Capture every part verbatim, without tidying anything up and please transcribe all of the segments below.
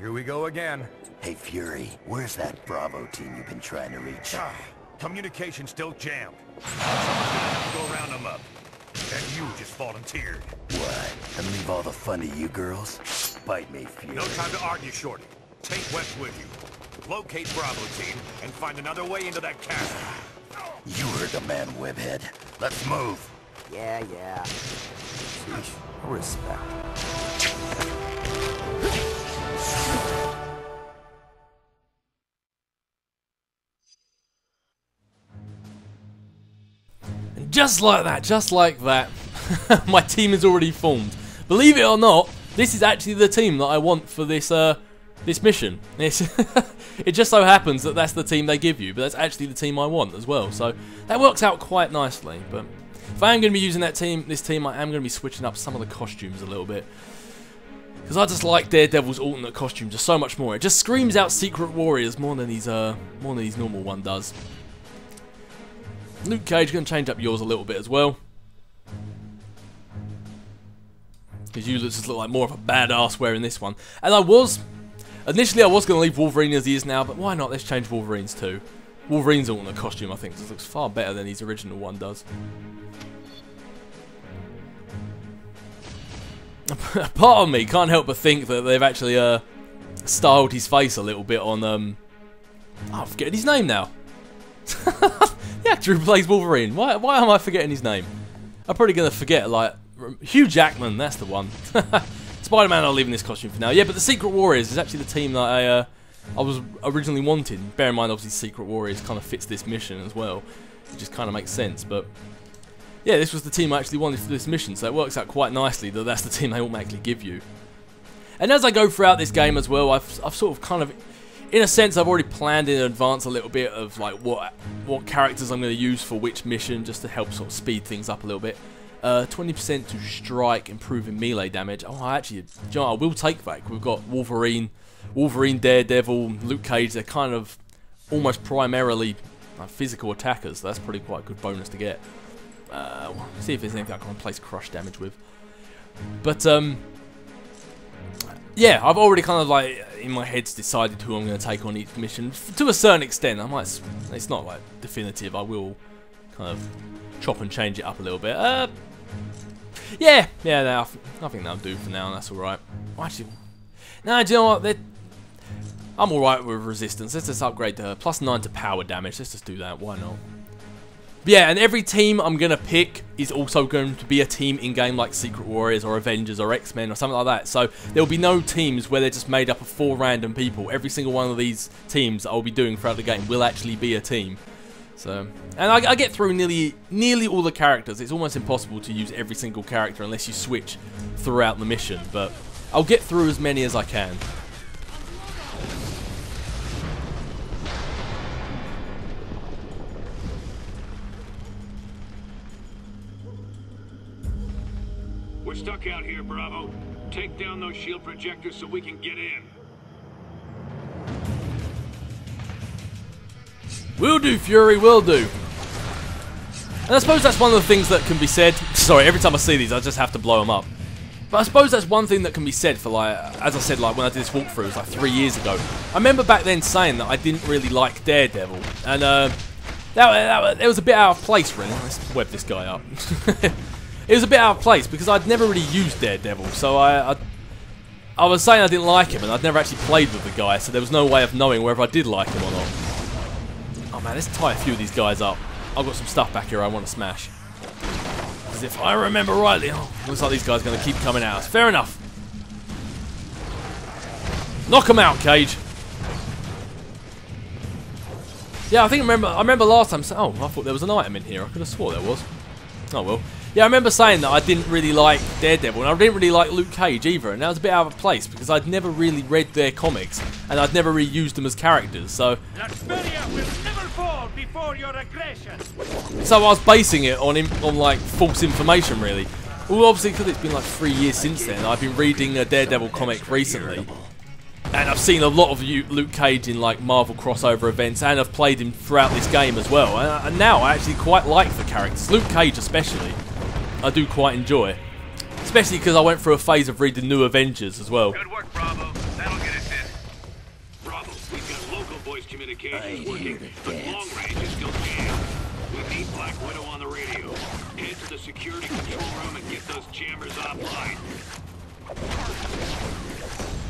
Here we go again. Hey, Fury, where's that Bravo team you've been trying to reach? Ah, communication still jammed. Someone's gonna have to go round them up. And you just volunteered. What? And leave all the fun to you girls? Bite me, Fury. No time to argue, Shorty. Take West with you. Locate Bravo team and find another way into that castle. You heard the man, Webhead. Let's move. Yeah, yeah. Jeez, respect. Just like that, just like that, my team is already formed. Believe it or not, this is actually the team that I want for this uh, this mission. It's it just so happens that that's the team they give you, but that's actually the team I want as well. So that works out quite nicely. But if I am going to be using that team, this team, I am going to be switching up some of the costumes a little bit. Because I just like Daredevil's alternate costumes just so much more. It just screams out Secret Warriors more than his, uh, more than his normal one does. Luke Cage, gonna change up yours a little bit as well. Because you just look like more of a badass wearing this one. And I was, initially I was gonna leave Wolverine as he is now, but why not? Let's change Wolverine's too. Wolverine's all in a costume, I think. This looks far better than his original one does. Part of me can't help but think that they've actually uh, styled his face a little bit on, um, oh, I'm forgetting his name now. The actor who plays Wolverine. Why, why am I forgetting his name? I'm probably going to forget, like, Hugh Jackman, that's the one. Spider-Man, I'll leave in this costume for now. Yeah, but the Secret Warriors is actually the team that I uh, I was originally wanting. Bear in mind, obviously, Secret Warriors kind of fits this mission as well. It just kind of makes sense, but... yeah, this was the team I actually wanted for this mission, so it works out quite nicely that that's the team they automatically give you. And as I go throughout this game as well, I've, I've sort of kind of... in a sense, I've already planned in advance a little bit of like what what characters I'm going to use for which mission, just to help sort of speed things up a little bit. twenty percent uh, to strike, improving melee damage. Oh, I actually, John, I will take that. We've got Wolverine, Wolverine, Daredevil, Luke Cage. They're kind of almost primarily uh, physical attackers. So that's probably quite a good bonus to get. Uh, we'll see if there's anything I can replace crush damage with. But um. yeah, I've already kind of like in my head's decided who I'm going to take on each mission to a certain extent. I might, it's not like definitive. I will kind of chop and change it up a little bit. Uh, yeah, yeah, no, I think that'll do for now, and that's all right. Actually, no, do you know what? They're, I'm all right with resistance. Let's just upgrade to her. Plus nine to power damage. Let's just do that. Why not? But yeah, and every team I'm going to pick is also going to be a team in-game like Secret Warriors or Avengers or X-Men or something like that. So there'll be no teams where they're just made up of four random people. Every single one of these teams I'll be doing throughout the game will actually be a team. So, and I, I get through nearly nearly all the characters. It's almost impossible to use every single character unless you switch throughout the mission. But I'll get through as many as I can. We're stuck out here, Bravo. Take down those shield projectors so we can get in. Will do, Fury, will do. And I suppose that's one of the things that can be said. Sorry, every time I see these, I just have to blow them up. But I suppose that's one thing that can be said for, like, as I said, like, when I did this walkthrough, it was like three years ago. I remember back then saying that I didn't really like Daredevil. And, uh, that, that, that was a bit out of place, really. Let's web this guy up. It was a bit out of place because I'd never really used Daredevil, so I, I I was saying I didn't like him, and I'd never actually played with the guy, so there was no way of knowing whether I did like him or not. Oh man, let's tie a few of these guys up. I've got some stuff back here I want to smash. Because if I remember rightly, oh, looks like these guys are going to keep coming at us. Fair enough. Knock them out, Cage. Yeah, I think I remember, I remember last time, oh, I thought there was an item in here. I could have swore there was. Oh well. Yeah, I remember saying that I didn't really like Daredevil, and I didn't really like Luke Cage either, and that was a bit out of place because I'd never really read their comics, and I'd never really used them as characters, so... Latveria will never fall before your aggression. So I was basing it on, on like, false information, really. Well, obviously, because it's been like three years since then, I've been reading a Daredevil comic recently, and I've seen a lot of Luke Cage in, like, Marvel crossover events, and I've played him throughout this game as well, and now I actually quite like the characters, Luke Cage especially. I do quite enjoy, especially because I went through a phase of reading New Avengers as well. Good work, Bravo. That'll get us in. the cage I is working, but long range is still jammed. We need Black Widow on the radio. Head to the security control room and get those jammers offline.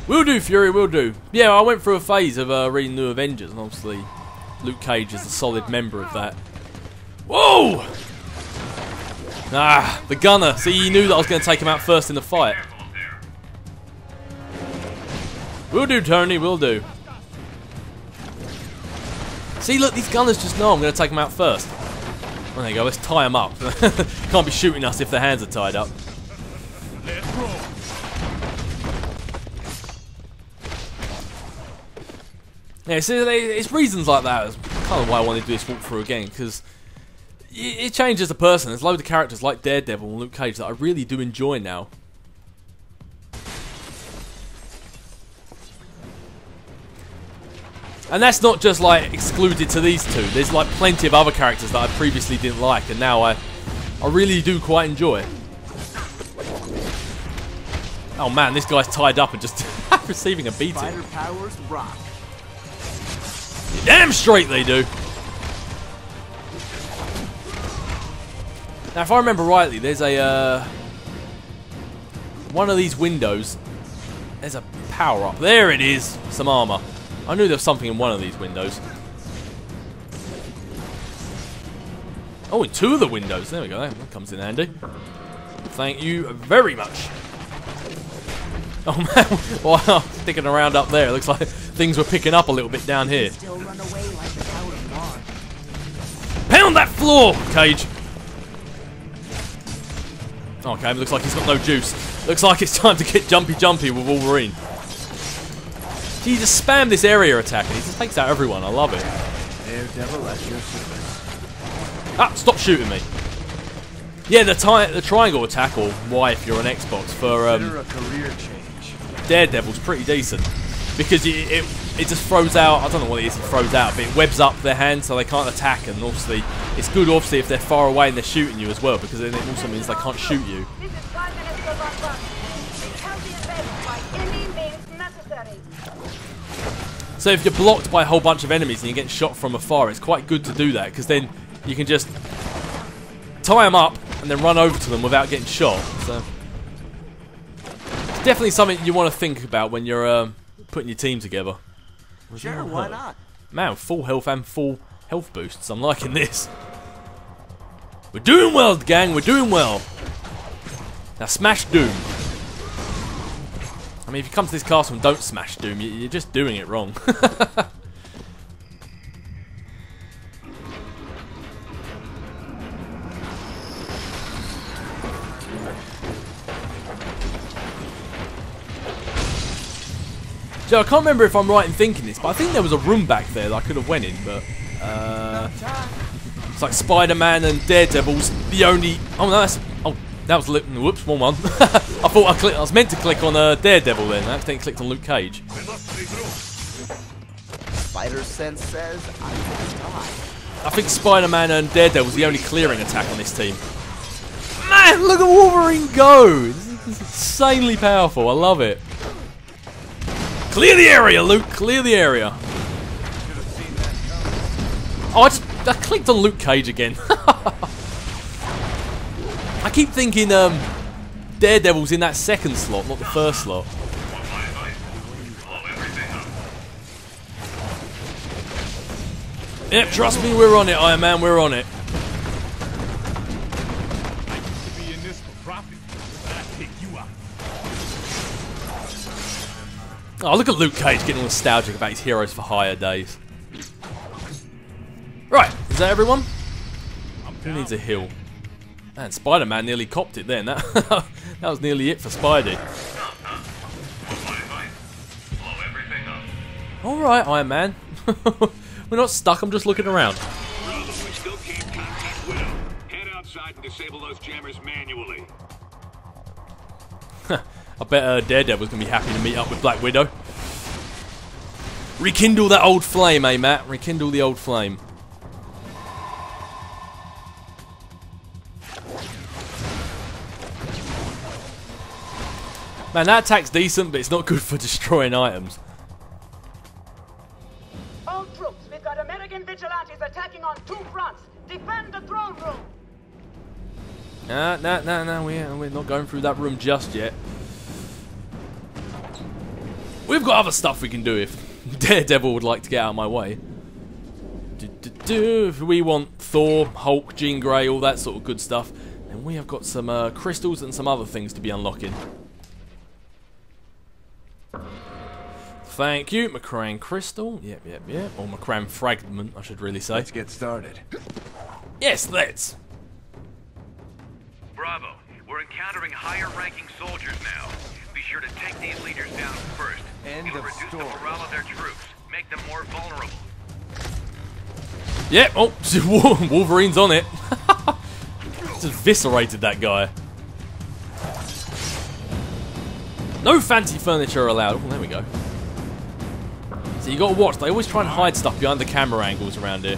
Will do, Fury, will do. Yeah, I went through a phase of uh, reading New Avengers, and obviously Luke Cage is a solid member of that. Whoa! Ah, the gunner. See, you knew that I was going to take him out first in the fight. Will do, Tony, will do. See, look, these gunners just know I'm going to take them out first. Well, there you go, let's tie them up. Can't be shooting us if their hands are tied up. Yeah, see, it's reasons like that. It's kind of why I wanted to do this walkthrough again, because it changes the person. There's loads of characters like Daredevil and Luke Cage that I really do enjoy now. And that's not just like excluded to these two. There's like plenty of other characters that I previously didn't like, and now I, I really do quite enjoy. Oh man, this guy's tied up and just receiving a beating. Spider powers rock. Damn straight they do. Now, if I remember rightly, there's a uh, one of these windows. There's a power up. There it is. Some armor. I knew there was something in one of these windows. Oh, in two of the windows. There we go. That comes in handy. Thank you very much. Oh, man. Wow, sticking around up there. Looks like things were picking up a little bit down here. Pound that floor, Cage. Okay, looks like he's got no juice. Looks like it's time to get jumpy jumpy with Wolverine. He just spammed this area attack and he just takes out everyone. I love it. Daredevil at your service. Ah, stop shooting me. Yeah, the, ti the triangle attack, or Y if you're on Xbox, for um, a career change. Daredevil's pretty decent. Because it, it, it just throws out, I don't know what it is it throws out, but it webs up their hand so they can't attack. And obviously, it's good obviously if they're far away and they're shooting you as well, because then it also means they can't shoot you. This is five minutes of our run. We can be evaded by any means necessary. So if you're blocked by a whole bunch of enemies and you get shot from afar, it's quite good to do that, because then you can just tie them up and then run over to them without getting shot. So it's definitely something you want to think about when you're um, putting your team together. Sure, why not? Man, full health and full health boosts. I'm liking this. We're doing well, gang. We're doing well. Now smash Doom. I mean, if you come to this castle and don't smash Doom, you're just doing it wrong. So I can't remember if I'm right in thinking this, but I think there was a room back there that I could have went in, but uh, it's like Spider-Man and Daredevil's the only. Oh no, that's. Oh. That was Luke. Whoops, one one. I thought I clicked. I was meant to click on uh, Daredevil then. I accidentally clicked on Luke Cage. Spider sense says I can die. I think Spider-Man and Daredevil's the only clearing attack on this team. Man, look at Wolverine go! This is insanely powerful. I love it. Clear the area, Luke. Clear the area. Oh, I just I clicked on Luke Cage again. I keep thinking um, Daredevil's in that second slot, not the first slot. Yep, trust me, we're on it, Iron Man, we're on it. Oh, look at Luke Cage getting nostalgic about his Heroes for Hire days. Right, is that everyone? Who needs a heal? Man, Spider-Man nearly copped it then. That, that was nearly it for Spidey. Alright, Iron Man. We're not stuck, I'm just looking around. I bet uh, Daredevil's going to be happy to meet up with Black Widow. Rekindle that old flame, eh, Matt? Rekindle the old flame. Man, that attack's decent, but it's not good for destroying items. All troops with attacking on two fronts. Defend the throne room. Nah, nah, nah, nah. We, we're not going through that room just yet. We've got other stuff we can do if Daredevil would like to get out of my way. Do, do, do. If we want Thor, Hulk, Jean Grey, all that sort of good stuff, then we have got some uh, crystals and some other things to be unlocking. Thank you, Macran crystal. Yep, yep, yep. Or Macran fragment, I should really say. Let's get started. Yes, let's. Bravo. We're encountering higher-ranking soldiers now. Be sure to take these leaders down first. End It'll of reduce story. the morale of their troops, make them more vulnerable. Yep. Oh, Wolverine's on it. Just eviscerated that guy. No fancy furniture allowed. Oh, there we go. So you gotta watch, they always try and hide stuff behind the camera angles around here.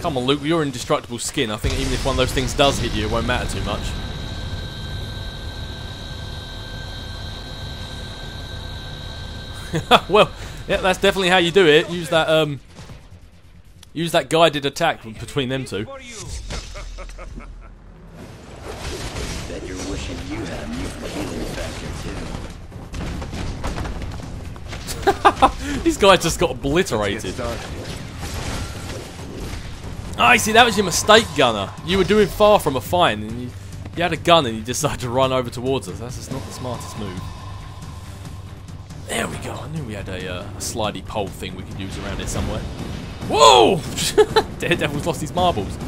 Come on, Luke, you're indestructible skin. I think even if one of those things does hit you, it won't matter too much. Well, yeah, that's definitely how you do it. Use that, um... Use that guided attack between them two. Bet you're wishing you had a mutant healing factor too. These guys just got obliterated. I see, that was your mistake, Gunner. You were doing far from a fine, and you, you had a gun and you decided to run over towards us. That's just not the smartest move. There we go. I knew we had a, uh, a slidey pole thing we could use around it somewhere. Whoa! Daredevil's lost his marbles.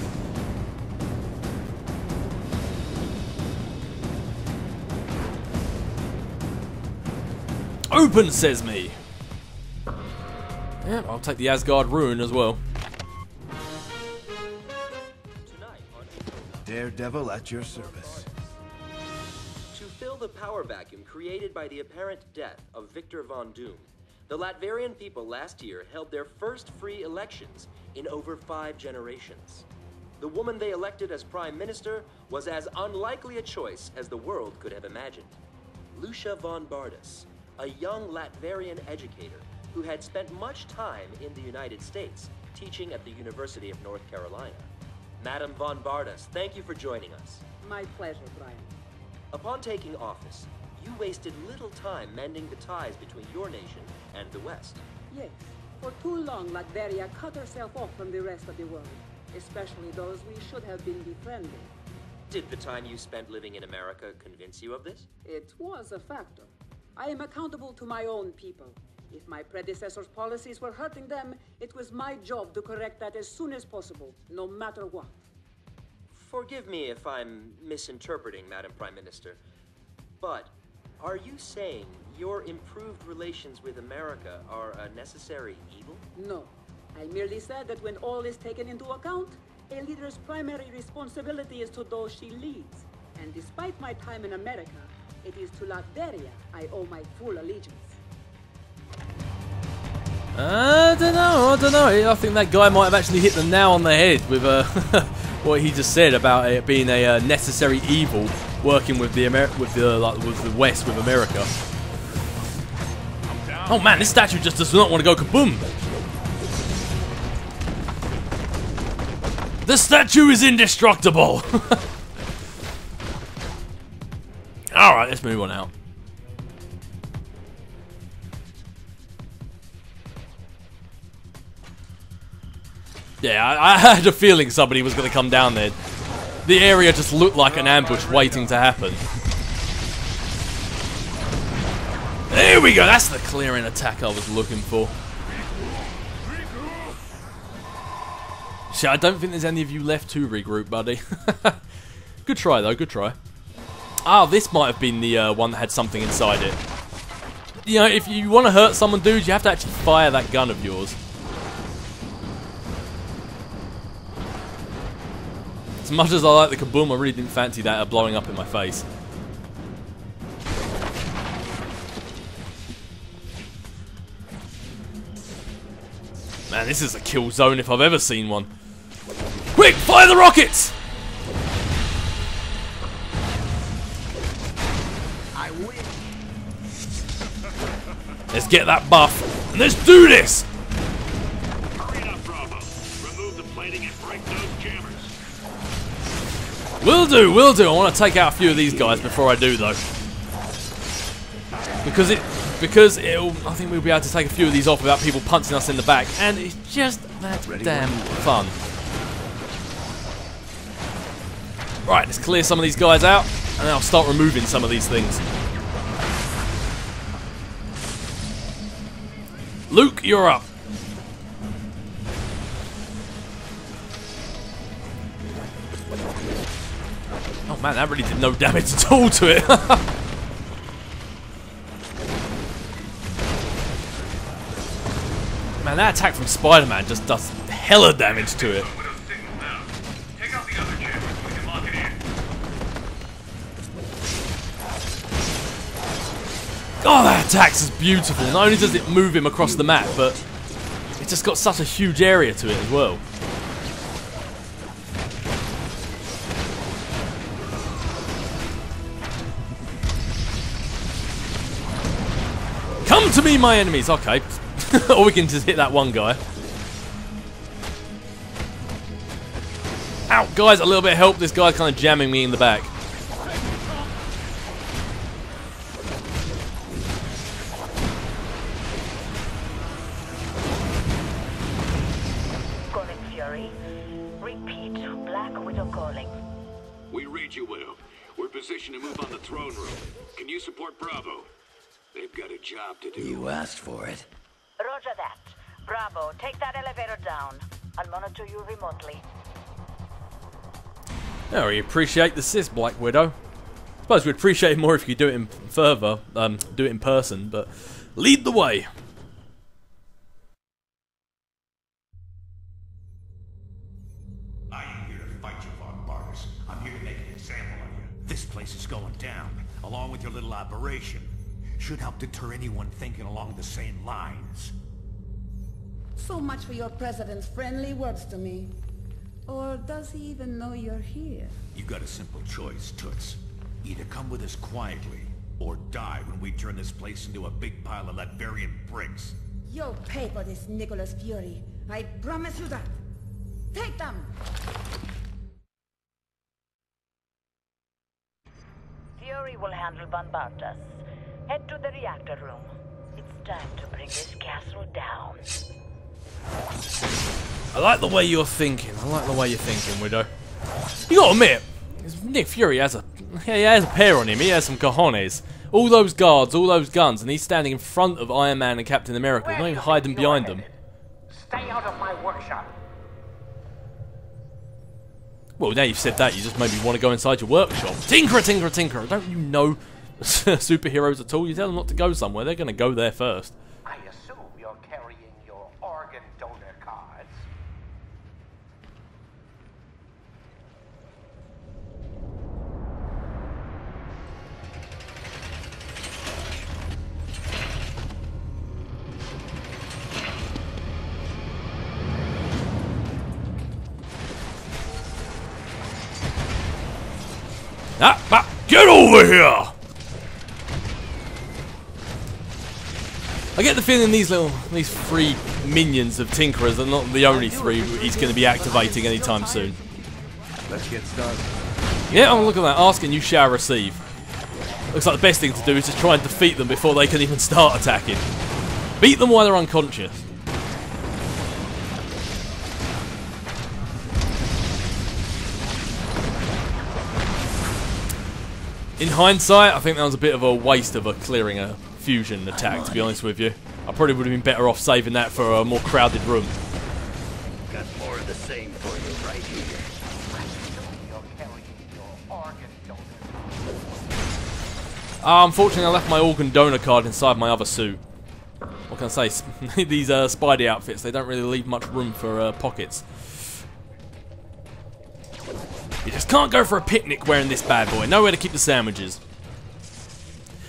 Open, says me. Yeah, I'll take the Asgard Rune as well. Daredevil at your service. To fill the power vacuum created by the apparent death of Victor Von Doom, the Latverian people last year held their first free elections in over five generations. The woman they elected as Prime Minister was as unlikely a choice as the world could have imagined. Lucia Von Bardas, a young Latverian educator, who had spent much time in the United States teaching at the University of North Carolina. Madam Von Bardas, thank you for joining us. My pleasure, Brian. Upon taking office, you wasted little time mending the ties between your nation and the West. Yes, for too long Latveria cut herself off from the rest of the world, especially those we should have been befriending. Did the time you spent living in America convince you of this? It was a factor. I am accountable to my own people. If my predecessors' policies were hurting them, it was my job to correct that as soon as possible, no matter what. Forgive me if I'm misinterpreting, Madam Prime Minister, but are you saying your improved relations with America are a necessary evil? No. I merely said that when all is taken into account, a leader's primary responsibility is to those she leads. And despite my time in America, it is to Latveria I owe my full allegiance. I don't know, I don't know. I think that guy might have actually hit the nail on the head with uh, what he just said about it being a uh, necessary evil, working with the Amer with the like, with the West, with America. Oh man, this statue just does not want to go kaboom. The statue is indestructible. All right, let's move on out. Yeah, I, I had a feeling somebody was going to come down there. The area just looked like an ambush waiting to happen. There we go, that's the clearing attack I was looking for. See, I don't think there's any of you left to regroup, buddy. Good try, though, good try. Ah, this might have been the uh, one that had something inside it. You know, if you want to hurt someone, dude, you have to actually fire that gun of yours. As much as I like the kaboom, I really didn't fancy that uh, blowing up in my face. Man, this is a kill zone if I've ever seen one. Quick, fire the rockets! I win. Let's get that buff. Let's do this! Hurry up, Bravo. Remove the plating and break those jammers. Will do, will do. I want to take out a few of these guys before I do, though. Because it... Because it'll, I think we'll be able to take a few of these off without people punching us in the back. And it's just that Ready, damn fun. Right, let's clear some of these guys out. And then I'll start removing some of these things. Luke, you're up. Oh man, that really did no damage at all to it. Man, that attack from Spider-Man just does hella damage to it. Oh, that attack is beautiful. Not only does it move him across the map, but it's just got such a huge area to it as well. Come to me, my enemies. Okay. Or we can just hit that one guy. Ow, guys, a little bit of help. This guy kind of jamming me in the back. Calling Fury. Repeat, Black Widow calling. We read you, Widow. We're positioned to move on the throne room. Can you support Bravo? They've got a job to do. You asked for it. Roger that. Bravo, take that elevator down. I'll monitor you remotely. Oh, we appreciate the assist, Black Widow. I suppose we'd appreciate it more if you do it in further, um, do it in person, but lead the way. I am here to fight you, Von Bardas. I'm here to make an example of you. This place is going down, along with your little operation. Should help deter anyone thinking along the same lines. So much for your president's friendly words to me. Or does he even know you're here? You got a simple choice, Toots. Either come with us quietly, or die when we turn this place into a big pile of Latverian bricks. You'll pay for this, Nicholas Fury. I promise you that. Take them! Fury will handle Von Bardas. Head to the reactor room. It's time to bring this castle down. I like the way you're thinking. I like the way you're thinking, Widow. You gotta admit, Nick Fury has a he has a pair on him. He has some cojones. All those guards, all those guns, and he's standing in front of Iron Man and Captain America. Don't even hide them behind them. Stay out of my workshop. Well, now you've said that, you just made me want to go inside your workshop. Tinkerer, Tinkerer, Tinkerer. Don't you know? Superheroes at all, you tell them not to go somewhere, they're gonna go there first. I assume you're carrying your organ donor cards. Ah, ah, get over here! I get the feeling these little, these three minions of Tinkerers are not the only three he's going to be activating anytime soon. Let's get started. Yeah, oh look at that. Ask and you shall receive. Looks like the best thing to do is just try and defeat them before they can even start attacking. Beat them while they're unconscious. In hindsight, I think that was a bit of a waste of a clearing a fusion attack, to be honest with you. I probably would have been better off saving that for a more crowded room. Got more of the same for you right here. Uh, unfortunately, I left my organ donor card inside my other suit. What can I say? These uh, Spidey outfits, they don't really leave much room for uh, pockets. You just can't go for a picnic wearing this bad boy. Nowhere to keep the sandwiches.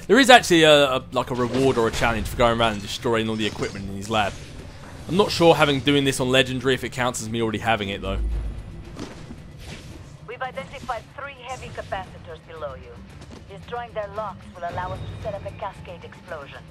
There is actually a, a, like a reward or a challenge for going around and destroying all the equipment in his lab. I'm not sure having doing this on Legendary if it counts as me already having it though. We've identified three heavy capacitors below you. Destroying their locks will allow us to set up a cascade explosion.